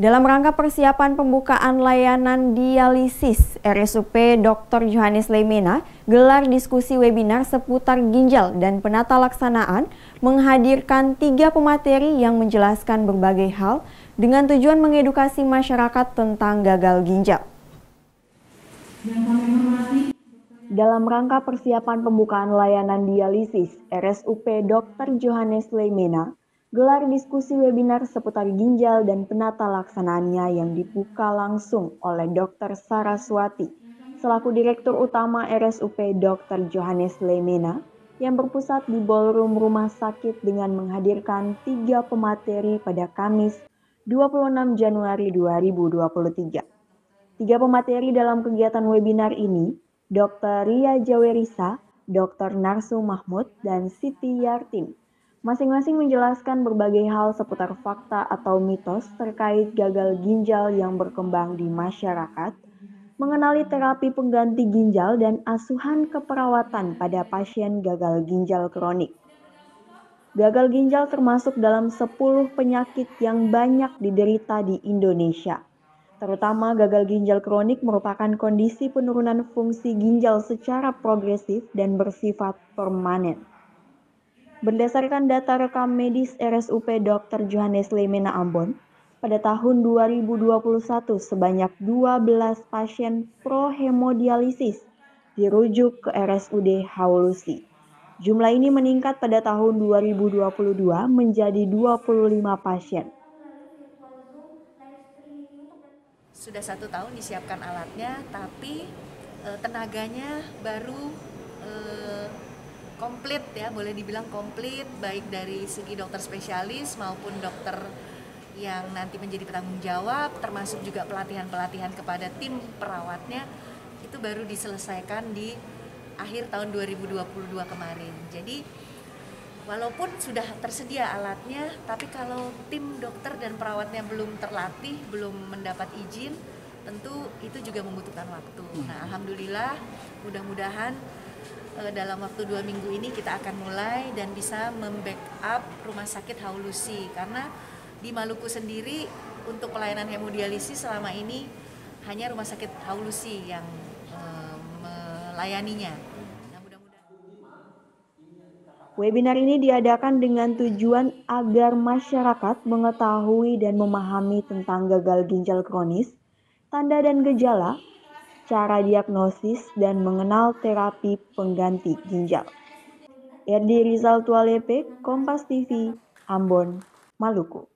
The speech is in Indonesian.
Dalam rangka persiapan pembukaan layanan dialisis, RSUP Dr. Johannes Leimena gelar diskusi webinar seputar ginjal dan penata laksanaan, menghadirkan 3 pemateri yang menjelaskan berbagai hal dengan tujuan mengedukasi masyarakat tentang gagal ginjal. Dalam rangka persiapan pembukaan layanan dialisis, RSUP Dr. Johannes Leimena gelar diskusi webinar seputar ginjal dan penata laksanaannya yang dibuka langsung oleh Dr. Saraswati, selaku Direktur Utama RSUP Dr. Johannes Leimena, yang berpusat di ballroom rumah sakit dengan menghadirkan 3 pemateri pada Kamis 26 Januari 2023. 3 pemateri dalam kegiatan webinar ini, Dr. Ria Jawerisa, Dr. Nasrum Machmud, dan Siti Yartin. Masing-masing menjelaskan berbagai hal seputar fakta atau mitos terkait gagal ginjal yang berkembang di masyarakat, mengenali terapi pengganti ginjal dan asuhan keperawatan pada pasien gagal ginjal kronik. Gagal ginjal termasuk dalam 10 penyakit yang banyak diderita di Indonesia. Terutama gagal ginjal kronik merupakan kondisi penurunan fungsi ginjal secara progresif dan bersifat permanen. Berdasarkan data rekam medis RSUP Dr. Johannes Leimena Ambon, pada tahun 2021 sebanyak 12 pasien prohemodialisis dirujuk ke RSUD Haulussy. Jumlah ini meningkat pada tahun 2022 menjadi 25 pasien. Sudah 1 tahun disiapkan alatnya, tapi tenaganya baru komplit ya, boleh dibilang komplit, baik dari segi dokter spesialis maupun dokter yang nanti menjadi penanggung jawab, termasuk juga pelatihan-pelatihan kepada tim perawatnya, itu baru diselesaikan di akhir tahun 2022 kemarin. Jadi walaupun sudah tersedia alatnya, tapi kalau tim dokter dan perawatnya belum terlatih, belum mendapat izin, tentu itu juga membutuhkan waktu. Nah, alhamdulillah, mudah-mudahan dalam waktu 2 minggu ini kita akan mulai dan bisa membackup rumah sakit Haulussy, karena di Maluku sendiri untuk pelayanan hemodialisis selama ini hanya rumah sakit Haulussy yang melayaninya. Nah, webinar ini diadakan dengan tujuan agar masyarakat mengetahui dan memahami tentang gagal ginjal kronis, tanda dan gejala, cara diagnosis, dan mengenal terapi pengganti ginjal. Erdi Rizal Tualepek, Kompas TV, Ambon, Maluku.